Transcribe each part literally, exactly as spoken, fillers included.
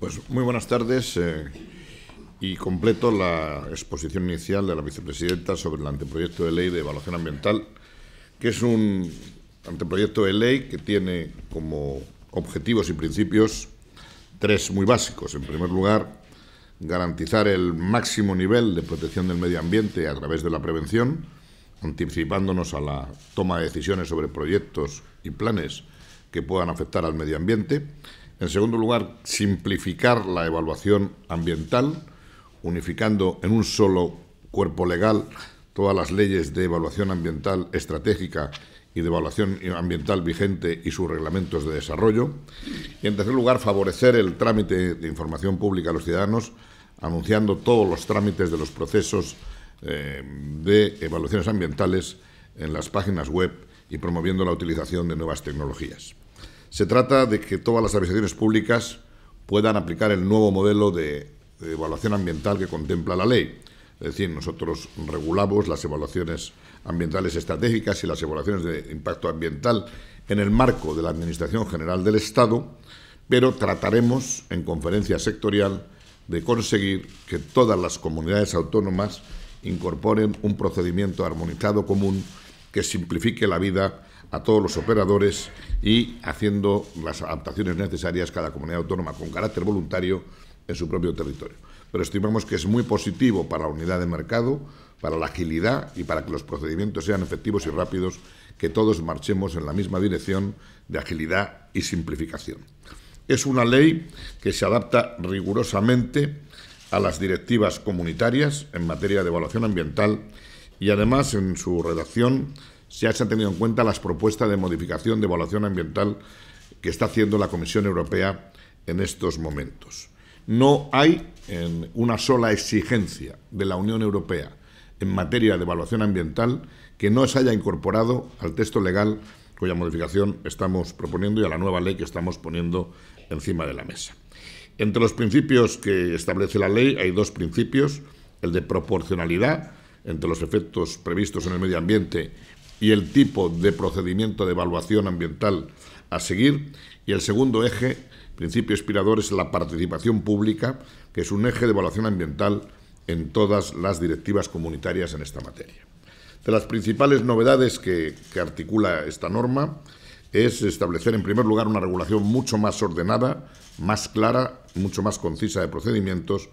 Pues muy buenas tardes eh, y completo la exposición inicial de la vicepresidenta sobre el anteproyecto de ley de evaluación ambiental, que es un anteproyecto de ley que tiene como objetivos y principios tres muy básicos. En primer lugar, garantizar el máximo nivel de protección del medio ambiente a través de la prevención, anticipándonos a la toma de decisiones sobre proyectos y planes que puedan afectar al medio ambiente. En segundo lugar, simplificar la evaluación ambiental, unificando en un solo cuerpo legal todas las leyes de evaluación ambiental estratégica y de evaluación ambiental vigente y sus reglamentos de desarrollo. Y en tercer lugar, favorecer el trámite de información pública a los ciudadanos, anunciando todos los trámites de los procesos eh, de evaluaciones ambientales en las páginas web y promoviendo la utilización de nuevas tecnologías. Se trata de que todas las administraciones públicas puedan aplicar el nuevo modelo de, de evaluación ambiental que contempla la ley. Es decir, nosotros regulamos las evaluaciones ambientales estratégicas y las evaluaciones de impacto ambiental en el marco de la Administración General del Estado, pero trataremos en conferencia sectorial de conseguir que todas las comunidades autónomas incorporen un procedimiento armonizado común que simplifique la vida a todos los operadores y haciendo las adaptaciones necesarias cada comunidad autónoma con carácter voluntario en su propio territorio. Pero estimamos que es muy positivo para la unidad de mercado, para la agilidad y para que los procedimientos sean efectivos y rápidos, que todos marchemos en la misma dirección de agilidad y simplificación. Es una ley que se adapta rigurosamente a las directivas comunitarias en materia de evaluación ambiental y además en su redacción se han tenido en cuenta las propuestas de modificación de evaluación ambiental que está haciendo la Comisión Europea en estos momentos. No hay en una sola exigencia de la Unión Europea en materia de evaluación ambiental que no se haya incorporado al texto legal cuya modificación estamos proponiendo y a la nueva ley que estamos poniendo encima de la mesa. Entre los principios que establece la ley hay dos principios, el de proporcionalidad entre los efectos previstos en el medio ambiente y el tipo de procedimiento de evaluación ambiental a seguir, y el segundo eje, principio inspirador, es la participación pública, que es un eje de evaluación ambiental en todas las directivas comunitarias en esta materia. De las principales novedades que, que articula esta norma es establecer, en primer lugar, una regulación mucho más ordenada, más clara, mucho más concisa de procedimientos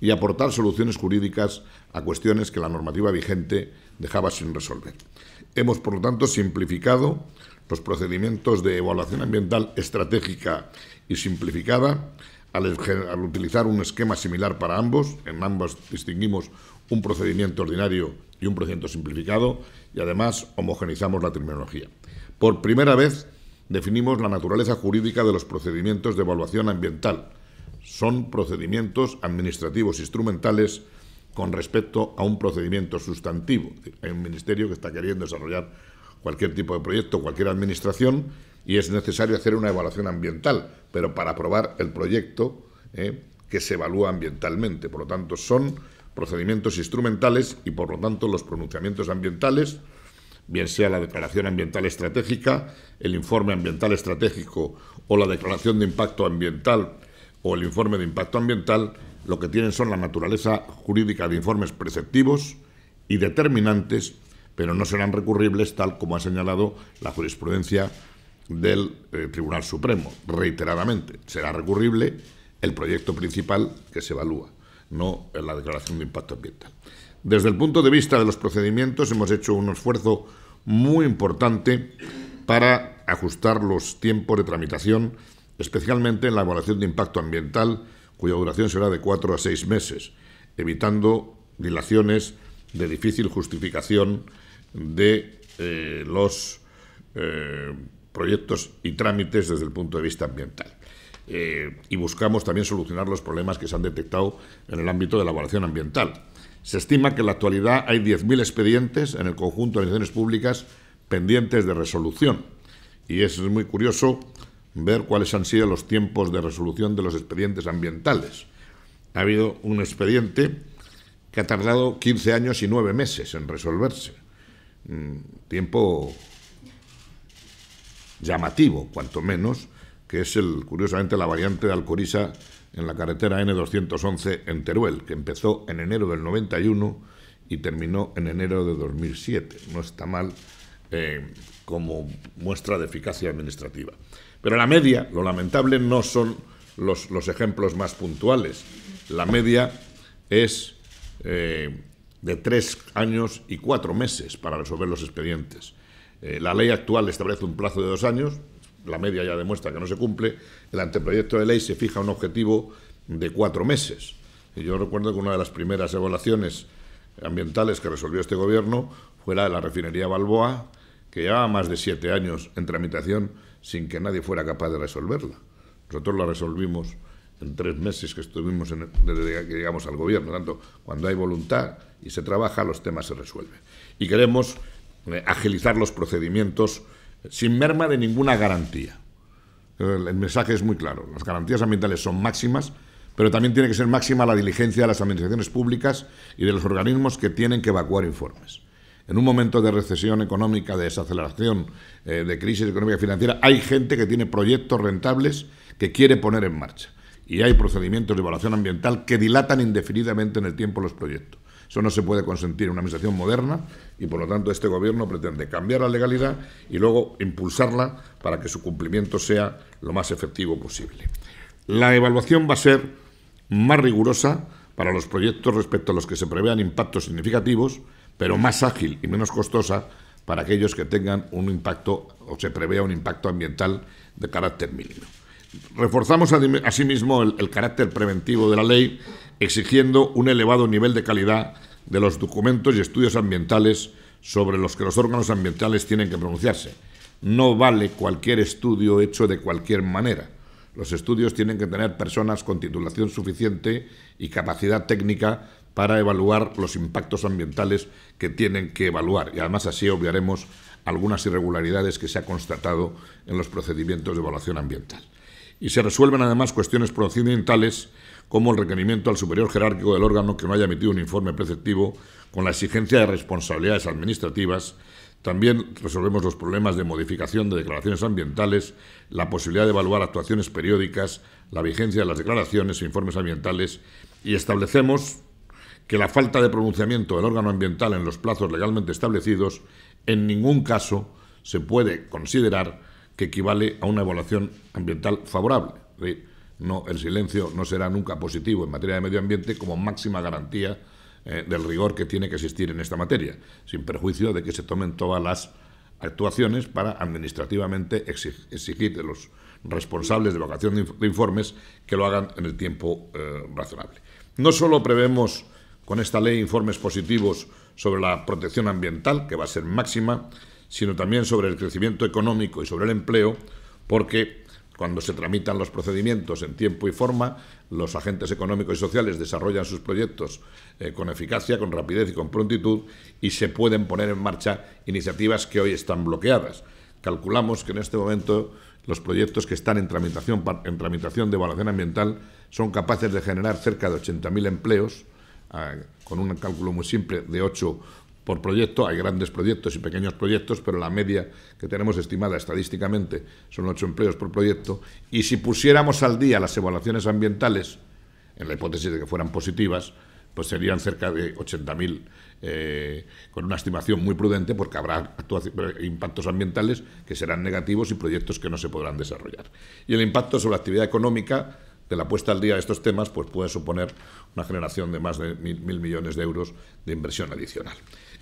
y aportar soluciones jurídicas a cuestiones que la normativa vigente dejaba sin resolver. Hemos, por lo tanto, simplificado los procedimientos de evaluación ambiental estratégica y simplificada al, al utilizar un esquema similar para ambos. En ambos distinguimos un procedimiento ordinario y un procedimiento simplificado y además homogeneizamos la terminología. Por primera vez definimos la naturaleza jurídica de los procedimientos de evaluación ambiental. Son procedimientos administrativos instrumentales con respecto a un procedimiento sustantivo. Hay un ministerio que está queriendo desarrollar cualquier tipo de proyecto, cualquier administración, y es necesario hacer una evaluación ambiental, pero para aprobar el proyecto eh, que se evalúa ambientalmente. Por lo tanto, son procedimientos instrumentales y, por lo tanto, los pronunciamientos ambientales, bien sea la declaración ambiental estratégica, el informe ambiental estratégico o la declaración de impacto ambiental o el informe de impacto ambiental, lo que tienen son la naturaleza jurídica de informes preceptivos y determinantes, pero no serán recurribles, tal como ha señalado la jurisprudencia del eh, Tribunal Supremo, reiteradamente. Será recurrible el proyecto principal que se evalúa, no la declaración de impacto ambiental. Desde el punto de vista de los procedimientos, hemos hecho un esfuerzo muy importante para ajustar los tiempos de tramitación, especialmente en la evaluación de impacto ambiental, cuya duración será de cuatro a seis meses, evitando dilaciones de difícil justificación de eh, los eh, proyectos y trámites desde el punto de vista ambiental. Eh, y buscamos también solucionar los problemas que se han detectado en el ámbito de la evaluación ambiental. Se estima que en la actualidad hay diez mil expedientes en el conjunto de administraciones públicas pendientes de resolución. Y es muy curioso ver cuáles han sido los tiempos de resolución de los expedientes ambientales. Ha habido un expediente que ha tardado quince años y nueve meses en resolverse. Tiempo llamativo, cuanto menos, que es el, curiosamente la variante de Alcoriza en la carretera ene doscientos once en Teruel, que empezó en enero del noventa y uno y terminó en enero de dos mil siete. No está mal eh, como muestra de eficacia administrativa. Pero la media, lo lamentable, no son los, los ejemplos más puntuales. La media es eh, de tres años y cuatro meses para resolver los expedientes. Eh, la ley actual establece un plazo de dos años, la media ya demuestra que no se cumple. El anteproyecto de ley se fija un objetivo de cuatro meses. Y yo recuerdo que una de las primeras evaluaciones ambientales que resolvió este Gobierno fue la de la refinería Balboa, que llevaba más de siete años en tramitación sin que nadie fuera capaz de resolverla. Nosotros la resolvimos en tres meses que estuvimos en, desde que llegamos al Gobierno. Tanto, cuando hay voluntad y se trabaja, los temas se resuelven. Y queremos eh, agilizar los procedimientos sin merma de ninguna garantía. El, el mensaje es muy claro. Las garantías ambientales son máximas, pero también tiene que ser máxima la diligencia de las administraciones públicas y de los organismos que tienen que evacuar informes. En un momento de recesión económica, de desaceleración, eh, de crisis económica y financiera, hay gente que tiene proyectos rentables que quiere poner en marcha. Y hay procedimientos de evaluación ambiental que dilatan indefinidamente en el tiempo los proyectos. Eso no se puede consentir en una administración moderna y, por lo tanto, este Gobierno pretende cambiar la legalidad y luego impulsarla para que su cumplimiento sea lo más efectivo posible. La evaluación va a ser más rigurosa para los proyectos respecto a los que se prevean impactos significativos, pero más ágil y menos costosa para aquellos que tengan un impacto o se prevea un impacto ambiental de carácter mínimo. Reforzamos asimismo el, el carácter preventivo de la ley, exigiendo un elevado nivel de calidad de los documentos y estudios ambientales sobre los que los órganos ambientales tienen que pronunciarse. No vale cualquier estudio hecho de cualquier manera. Los estudios tienen que tener personas con titulación suficiente y capacidad técnica para evaluar los impactos ambientales que tienen que evaluar. Y además así obviaremos algunas irregularidades que se ha constatado en los procedimientos de evaluación ambiental. Y se resuelven además cuestiones procedimentales como el requerimiento al superior jerárquico del órgano que no haya emitido un informe preceptivo con la exigencia de responsabilidades administrativas. También resolvemos los problemas de modificación de declaraciones ambientales, la posibilidad de evaluar actuaciones periódicas, la vigencia de las declaraciones e informes ambientales y establecemos que la falta de pronunciamiento del órgano ambiental en los plazos legalmente establecidos en ningún caso se puede considerar que equivale a una evaluación ambiental favorable. No, el silencio no será nunca positivo en materia de medio ambiente como máxima garantía eh, del rigor que tiene que existir en esta materia, sin perjuicio de que se tomen todas las actuaciones para administrativamente exigir de los responsables de evaluación de informes que lo hagan en el tiempo eh, razonable. No solo prevemos con esta ley informes positivos sobre la protección ambiental, que va a ser máxima, sino también sobre el crecimiento económico y sobre el empleo, porque cuando se tramitan los procedimientos en tiempo y forma, los agentes económicos y sociales desarrollan sus proyectos eh, con eficacia, con rapidez y con prontitud, y se pueden poner en marcha iniciativas que hoy están bloqueadas. Calculamos que en este momento los proyectos que están en tramitación, en tramitación de evaluación ambiental son capaces de generar cerca de ochenta mil empleos, eh, con un cálculo muy simple de ocho por proyecto. Hay grandes proyectos y pequeños proyectos, pero la media que tenemos estimada estadísticamente son ocho empleos por proyecto. Y si pusiéramos al día las evaluaciones ambientales, en la hipótesis de que fueran positivas, pues serían cerca de ochenta mil, eh, con una estimación muy prudente, porque habrá impactos ambientales que serán negativos y proyectos que no se podrán desarrollar. Y el impacto sobre la actividad económica de la puesta al día de estos temas pues puede suponer una generación de más de mil, mil millones de euros de inversión adicional.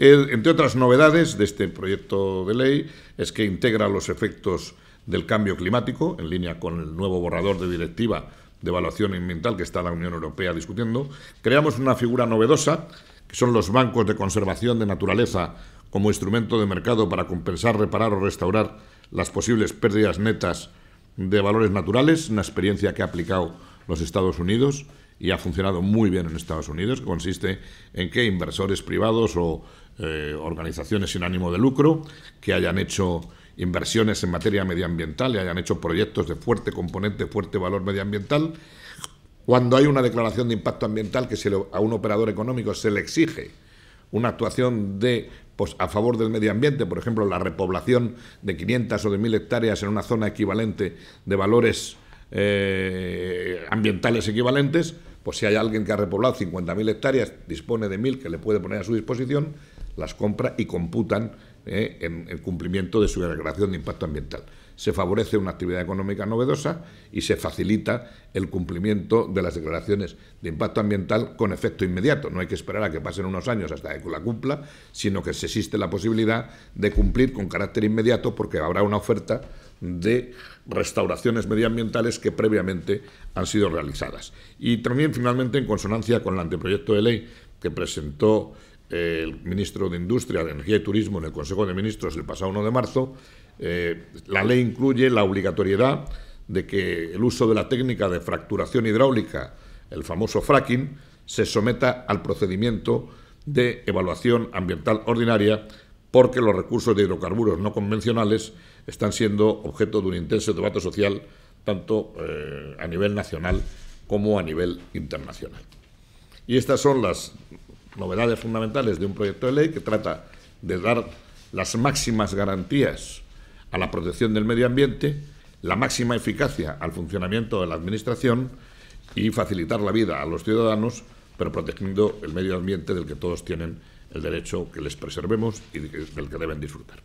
El, entre otras novedades de este proyecto de ley es que integra los efectos del cambio climático, en línea con el nuevo borrador de directiva de evaluación ambiental que está la Unión Europea discutiendo. Creamos una figura novedosa, que son los bancos de conservación de naturaleza como instrumento de mercado para compensar, reparar o restaurar las posibles pérdidas netas de valores naturales, una experiencia que ha aplicado los Estados Unidos y ha funcionado muy bien en Estados Unidos, que consiste en que inversores privados o eh, organizaciones sin ánimo de lucro que hayan hecho inversiones en materia medioambiental y hayan hecho proyectos de fuerte componente, fuerte valor medioambiental, cuando hay una declaración de impacto ambiental que se le, a un operador económico se le exige una actuación de, pues, a favor del medio ambiente, por ejemplo, la repoblación de quinientas o de mil hectáreas en una zona equivalente de valores eh, ambientales equivalentes, pues si hay alguien que ha repoblado cincuenta mil hectáreas, dispone de mil que le puede poner a su disposición, las compra y computan eh, en el cumplimiento de su declaración de impacto ambiental. Se favorece una actividad económica novedosa y se facilita el cumplimiento de las declaraciones de impacto ambiental con efecto inmediato. No hay que esperar a que pasen unos años hasta que la cumpla, sino que se existe la posibilidad de cumplir con carácter inmediato porque habrá una oferta de restauraciones medioambientales que previamente han sido realizadas. Y también, finalmente, en consonancia con el anteproyecto de ley que presentó el ministro de Industria, de Energía y Turismo en el Consejo de Ministros el pasado uno de marzo, Eh, la ley incluye la obligatoriedad de que el uso de la técnica de fracturación hidráulica, el famoso fracking, se someta al procedimiento de evaluación ambiental ordinaria porque los recursos de hidrocarburos no convencionales están siendo objeto de un intenso debate social tanto eh, a nivel nacional como a nivel internacional. Y estas son las novedades fundamentales de un proyecto de ley que trata de dar las máximas garantías a la protección del medio ambiente, la máxima eficacia al funcionamiento de la Administración y facilitar la vida a los ciudadanos, pero protegiendo el medio ambiente del que todos tienen el derecho que les preservemos y del que deben disfrutar.